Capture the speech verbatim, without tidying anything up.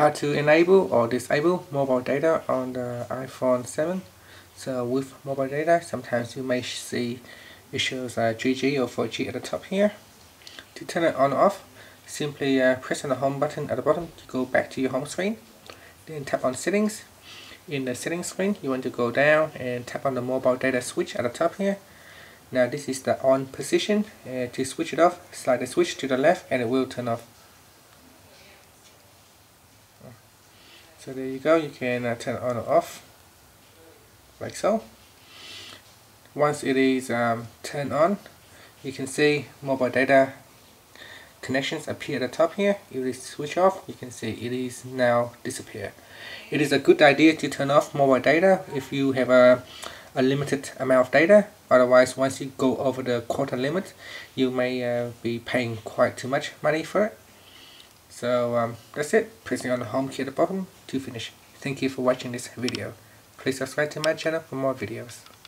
how to enable or disable mobile data on the iPhone seven. So with mobile data, sometimes you may see it shows uh, three G or four G at the top here. To turn it on or off, simply uh, press on the home button at the bottom to go back to your home screen. Then tap on settings. In the settings screen, you want to go down and tap on the mobile data switch at the top here. Now this is the on position. Uh, to switch it off, slide the switch to the left and it will turn off. So there you go, you can uh, turn it on or off, like so. Once it is um, turned on, you can see mobile data connections appear at the top here. If it is switched off, you can see it is now disappear. It is a good idea to turn off mobile data if you have a, a limited amount of data. Otherwise, once you go over the quota limit, you may uh, be paying quite too much money for it. So um, that's it. Pressing on the home key at the bottom to finish. Thank you for watching this video. Please subscribe to my channel for more videos.